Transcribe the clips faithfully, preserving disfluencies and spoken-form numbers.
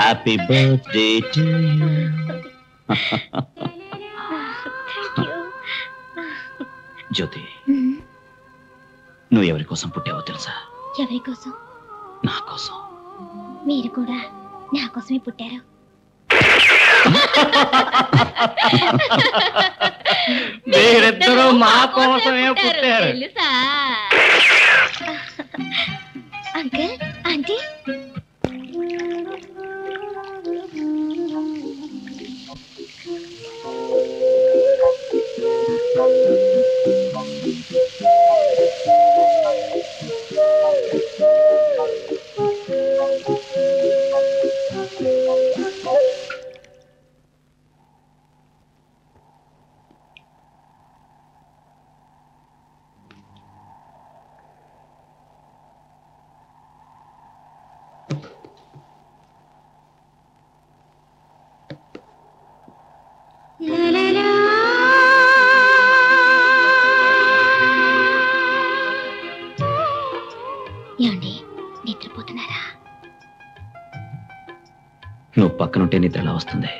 Happy birthday to you. Thank you. Jyoti, నువ్వు ఎవరి కోసం పుట్టావో తెలుసా? ఎవరి కోసం? నా కోసం. మీరు కూడా నా కోసమే పుట్టారు. మీరిద్దరూ మా కోసమే పుట్టారు తెలుసా? అంకుల్, ఆంటీ, నువ్వు పక్కనుంటే నిద్రలా వస్తుంది.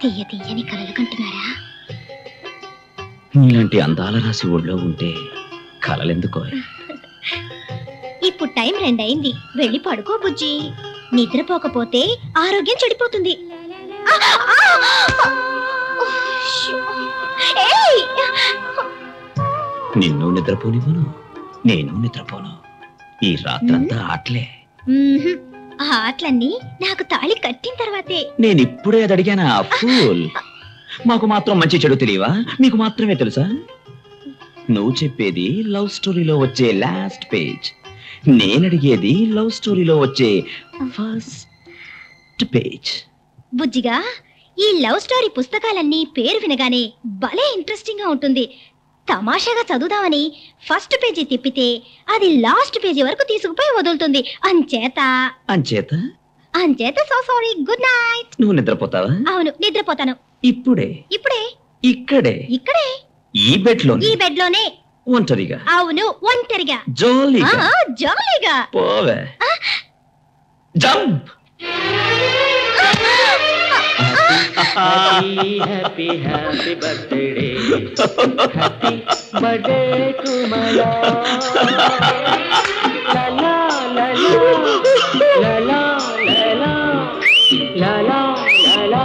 తీయ తీయని కలలు కంటున్నారా? నీలాంటి అందాల రాసి ఒళ్ళో ఉంటే కలలెందుకో? ఇప్పుడు టైం రెండయింది, వెళ్ళి పడుకో బుజ్జి. నిద్రపోకపోతే ఆరోగ్యం చెడిపోతుంది. నిన్ను నిద్రపోనివ్వను, నేను నిద్రపోను. ఈ రాత్రంతా ఆటలే. ఆటలన్నీ నాకు తాళి కట్టిన తర్వాతే. నేను ఇప్పుడే అది అడిగానా? ఫూల్, మాకు మాత్రం మంచి చెడు తెలియవా? నీకు మాత్రమే తెలుసా? నువ్వు చెప్పేది లవ్ స్టోరీలో వచ్చే లాస్ట్ పేజ్, నేను అడిగేది లవ్ స్టోరీలో వచ్చే ఫస్ట్ పేజ్. బుజ్జిగా, ఈ లవ్ స్టోరీ పుస్తకాలన్నీ పేరు వినగానే భలే ఇంట్రెస్టింగ్ గా ఉంటుంది. తమాషాగా చదువుదామని ఫస్ట్ పేజీ తిప్పితే అది లాస్ట్ పేజీ వరకు తీసుకుపోయి వదులుతుంది. అంచేత అంచేత అంచేత సో సారీ, గుడ్ నైట్. నువ్వు నిద్రపోతావా? అవును, నిద్రపోతాను. ఇప్పుడే ఇప్పుడే ఇక్కడే ఇక్కడే ఈ బెడ్ లో ఈ బెడ్ లోనే ఒంటరిగా. అవును, ఒంటరిగా, జాలీగా జాలీగా పోవే. Jump. Happy, happy, happy birthday, happy birthday to Mala. La la la la, la la la la, la la la la la.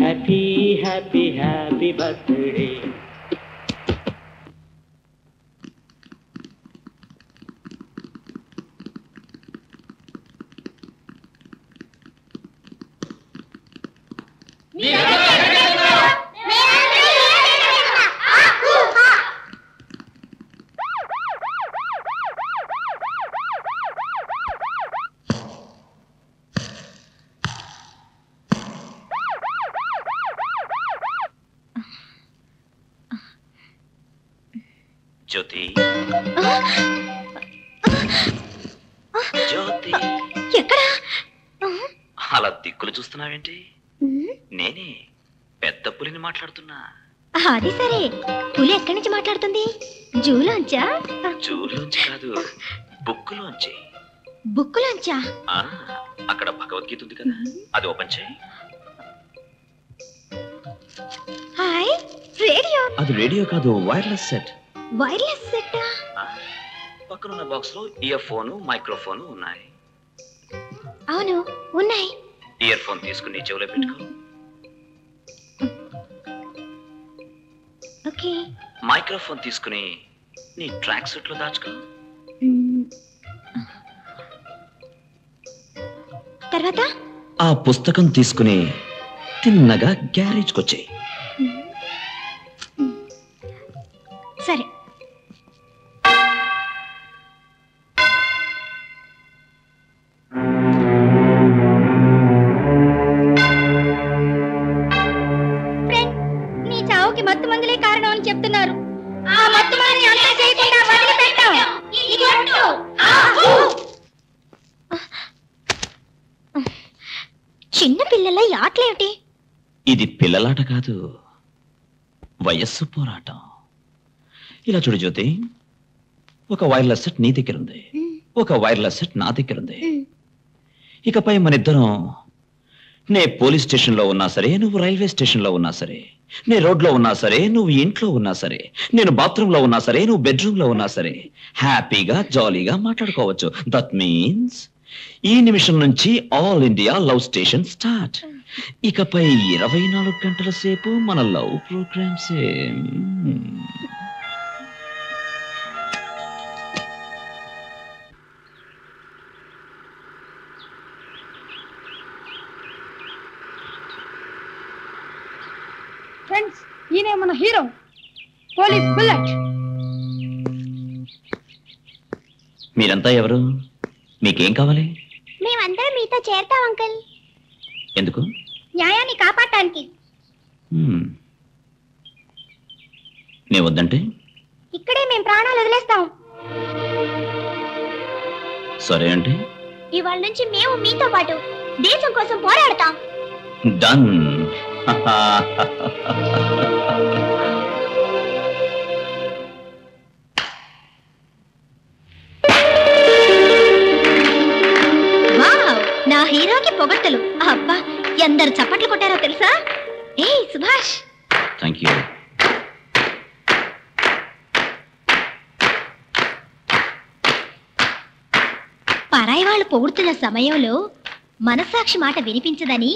Happy, happy birthday. Jyothi, Jyothi, ఎక్కడ అలా దిక్కులు చూస్తున్నావేంటి? నేనే పెద్ద పులిని మాట్లాడుతున్నా. అది సరే, పులి ఎక్కడి నుంచి మాట్లాడుతుంది? జూలోంచా? జూలోంచి కాదు, బుక్కులోంచి. బుక్కులోంచా? అక్కడ భగవద్గీత ఉంది కదా, అది ఓపెన్ చేయి. Hi, Radio? That's radio, it's a wireless set. Wireless set? In the box, earphone and microphone. Avanu, unnai. Earphone teesukoni chevule pettuko. Okay. Microphone teesukoni nee track suit lo daachuko. Tarvata aa pustakam teesukoni tinnaga garage ku vacheyi. Sare. ఇది పిల్లలాట కాదు, వయస్సు పోరాటం. ఇలా చూడు జ్యోతి, ఒక wireless set నీ దగ్గర ఉంది, ఒక వైర్లెస్ సెట్ నా దగ్గర ఉంది. ఇకపై మన ఇద్దరం, నే పోలీస్ స్టేషన్లో ఉన్నా సరే, నువ్వు రైల్వే స్టేషన్లో ఉన్నా సరే, నే రోడ్లో ఉన్నా సరే, నువ్వు ఇంట్లో ఉన్నా సరే, నేను బాత్రూంలో ఉన్నా సరే, నువ్వు బెడ్రూమ్లో ఉన్నా సరే, హ్యాపీగా జాలీగా మాట్లాడుకోవచ్చు. దట్ మీన్స్ ఈ నిమిషం నుంచి all India love station start. ఇకపై ఇరవై నాలుగు గంటల సేపు మన లవ్ ప్రోగ్రామ్స్. ఫ్రెండ్స్, ఈయనే మన హీరో, పోలీస్ బుల్లెట్. మీరంతా ఎవరు? మీకేం కావాలి? మేమందరం మీతో చేరతాం అంకుల్. ఎందుకు? న్యాయాన్ని కాపాడటానికి. నే వద్దంటే ఇక్కడే మేము ప్రాణాలు వదిలేస్తాం. సరే అంటే ఇవాళ నుంచి మేము మీతో పాటు దేశం కోసం పోరాడతాం. డన్. నా హీరోకి పొగట్టలు. అబ్బా, అందరు చప్పట్లు కొట్టారో తెలుసా? ఏ సుభాష్, థ్యాంక్ యూ. పరాయి వాళ్ళు పొగుడుతున్న సమయంలో మనస్సాక్షి మాట వినిపించదని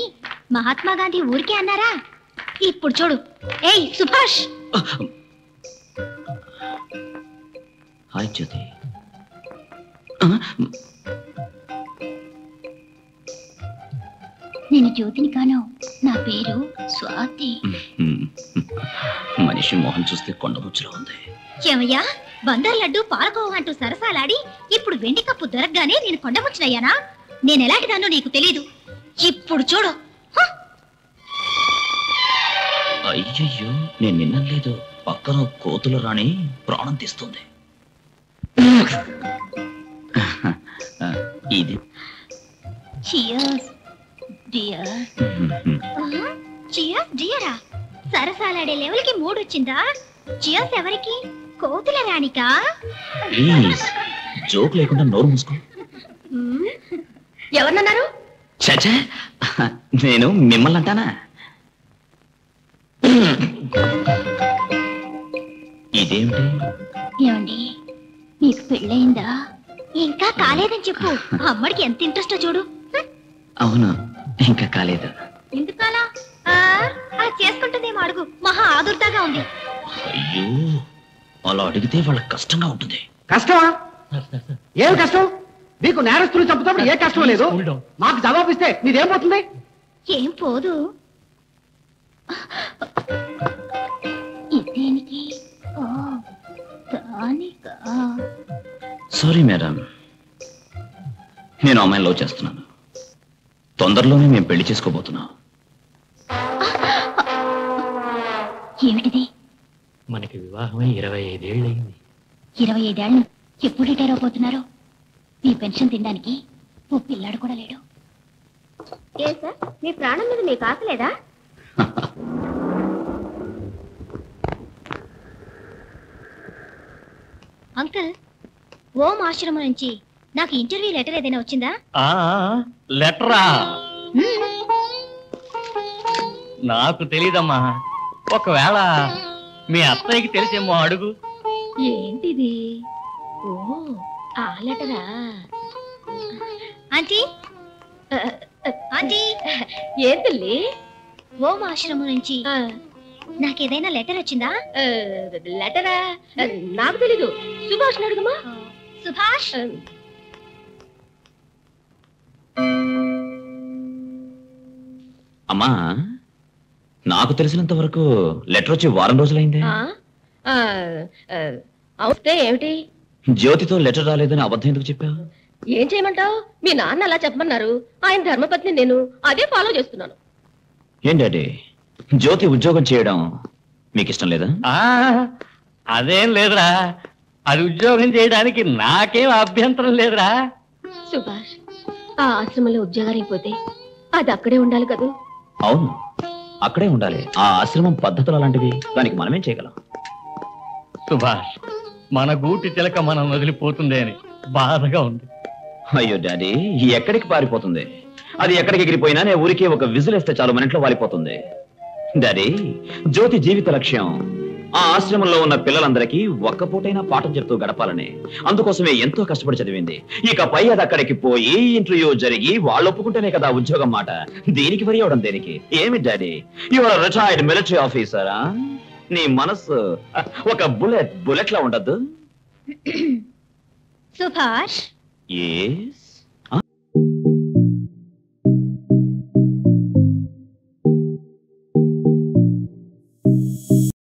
మహాత్మా గాంధీ ఊరికే అన్నారా? ఇప్పుడు చూడు. ఏ సుభాష్, హాయ్ జ్యోతి. నేను జ్యోతిని కాను, నా పేరు స్వాతి. మనిషి మోహన్ చూస్తే కొండముచ్చులో ఉంది. ఏమయ్యా, బందర్ లడ్డు పాలకోవ అంటూ సరసాలాడి ఇప్పుడు వెండి కప్పు దొరకగానే నేను కొండముచ్చునయ్యానా? నేను ఎలాంటిదానో నీకు తెలీదు. ఇప్పుడు చూడు. అయ్యయ్యో, నేను నిన్నలేదు. పక్కన కోతుల రాణి ప్రాణం తీస్తుంది. ఇది సరసాలాడే లెవెల్ కి మూడు వచ్చిందా? చియర్స్ ఎవరికి? కోతుల రాణికా? జోక్ లేకుండా నోరు మూసుకో. ఎవరన్నారు? చచ్చా, నేను మిమ్మల్ని అంటానా? ఇదేమిటి? ఏమండి, మీకు పెళ్ళయిందా? ఇంకా కాలేదని చెప్పు. అమ్మడికి ఎంత ఇంట్రెస్ట్ చూడు. అవును, ఇంకా కాలేదు. ఎందుకలా చేసుకుంటుందేమో అడుగు. మహా ఆదుర్దాగా ఉంది. అయ్యో, అలా అడిగితే వాళ్ళకి కష్టంగా ఉంటుంది. కష్టమా? ఏం కష్టం? మీకు నేరస్తులు చంపుతాడు. ఏ కష్టం లేదు. మాకు జవాబిస్తే మీదేం పోతుంది? ఏం పోదు. ఇదేనికి? సారీ మేడం, నేను అమ్మాయిని లవ్ చేస్తున్నాను. తొందరలోనే మేము పెళ్లి చేసుకోబోతున్నాం. ఏమిటిది? మనకి వివాహమై ఇరవై ఐదేళ్ళయింది. ఇరవై ఐదేళ్ళు ఎప్పుడు రిటైర్ అయిపోతున్నారు? మీ పెన్షన్ తినడానికి ఓ పిల్లాడు కూడా లేడు. ఏ సార్, మీ ప్రాణం మీద మీకు ఆశలేదా? అంకుల్, ఓం ఆశ్రమం నుంచి నాకు ఇంటర్వ్యూ లెటర్ ఏదైనా వచ్చిందా? లెటరా? నాకు తెలీదమ్మా. ఒకవేళ మీ అత్తయ్యకి తెలిసేమో అడుగు. ఏంటిది? ఓ ఆ లెటరా? ఆంటీ ఆంటీ ఏంటిది? హోమ ఆశ్రమం నుంచి నాకేదైనా లెటర్ వచ్చిందా? లెటరా? నాకు తెలీదు. సుభాష్ అడుగుమా. సుభాష్ అమ్మా, నాకు తెలిసినంత వరకు లెటర్ వచ్చి వారం రోజులైంది. అవుతే ఏమిటి? జ్యోతితో లెటర్ రాలేదని అబద్ధం ఎందుకు చెప్పావు? ఏం చేయమంటావు? మీ నాన్న అలా చెప్పమన్నారు. ఆయన ధర్మపత్ని నేను, అదే ఫాలో చేస్తున్నాను. ఏంటండి జ్యోతి ఉద్యోగం చేయడం మీకు ఇష్టం లేదా? అదేం లేదురా, అది ఉద్యోగం చేయడానికి నాకేం అభ్యంతరం లేదురా. సుభాష్, ఆ ఆశ్రమంలో ఉద్యోగానికి పోతే అది అక్కడే ఉండాలి కదా? అవును, అక్కడే ఉండాలి. ఆ ఆశ్రమం పద్ధతులు అలాంటివి, దానికి మనమేం చేయగలం? సుభాష్, మన గూటి చిలక మనం వదిలిపోతుంది అని బాధగా ఉంది. అయ్యో డాడీ, ఎక్కడికి పారిపోతుంది? అది ఎక్కడికి ఎగిరిపోయినా నేను ఊరికే ఒక విజిలేస్తే చాలు మన ఇంట్లో వాలిపోతుంది. డాడీ, జ్యోతి జీవిత లక్ష్యం ఆ ఆశ్రమంలో ఉన్న పిల్లలందరికీ ఒక్క పూటైనా పాఠం చెప్తూ గడపాలని. అందుకోసమే ఎంతో కష్టపడి చదివింది. ఇకపై అది అక్కడికి పోయి ఇంటర్వ్యూ జరిగి వాళ్ళు ఒప్పుకుంటేనే కదా ఉద్యోగం మాట. దీనికి వరి అవడం దేనికి? ఏమి డాడీ, యువర్ రిటైర్డ్ మిలిటరీ ఆఫీసరా? నీ మనసు ఒక బుల్లెట్ బుల్లెట్ లా ఉండద్దు. సుభాష్, ఎస్